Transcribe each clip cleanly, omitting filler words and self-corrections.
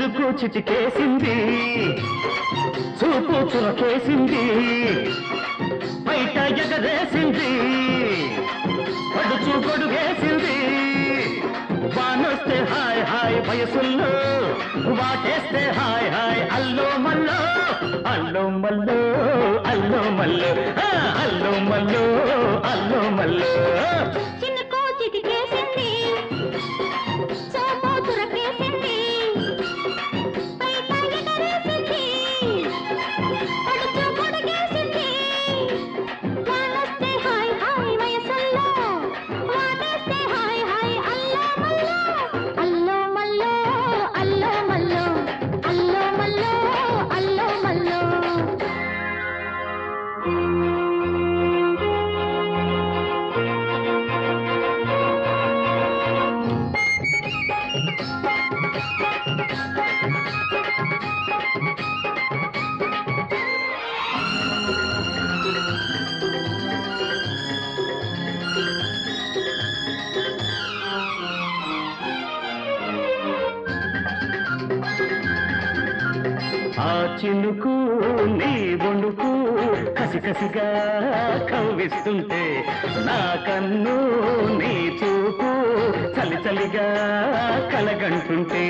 ఎందుకు చిటికేసింది చూపు చులకేసింది బయట ఎగరేసింది పడుచు గొడుగేసింది వానొస్తే హాయ్ హాయ్ వయసుల్లో వాటేస్తే హాయ్ హాయ్ అల్లో మల్లో అల్లో మల్లో అల్లో మల్లో అల్లో మల్లో అల్లో మల్లో చిన్నకో చిటికేసింది చినుకు నీ వణుకు కసి కసిగా కవ్విస్తుంటే నా కన్ను నీ చూపు చలి చలిగా కలగంటుంటే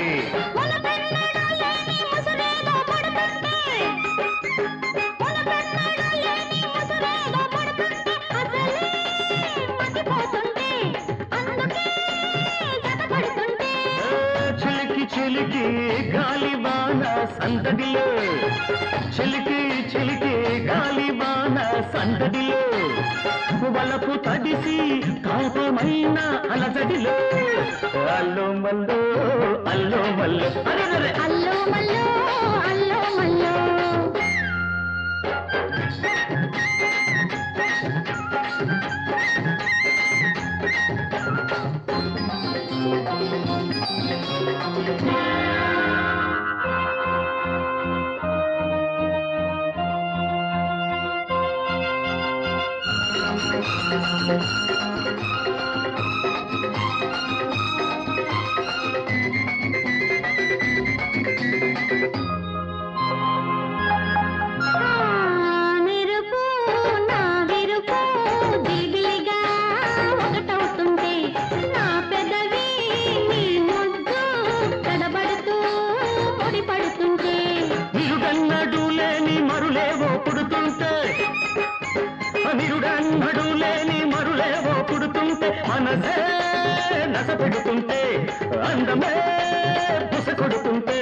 చిలికి గాలివాన సందడిలో చిలికి చిలికి గాలివాన సందడిలో వలపు తడిసి కాపమైన అలజడిలో అల్లో మల్లో అల్లో మల్లో అల్లో మల్లో అల్లో మల్లో నస పెడుతుంటే అందమే బుస కొడుతుంటే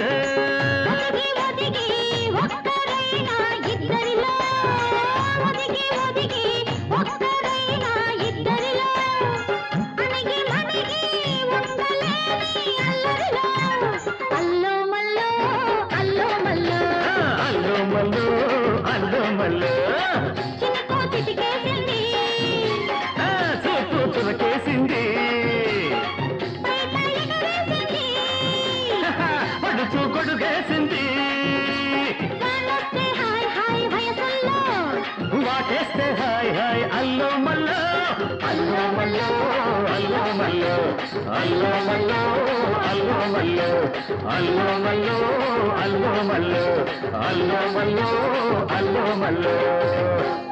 అల్లో మల్లో అల్లో మల్లో అల్లో మల్లో అల్లో మల్లో అల్లో మల్లో అల్లో మల్లో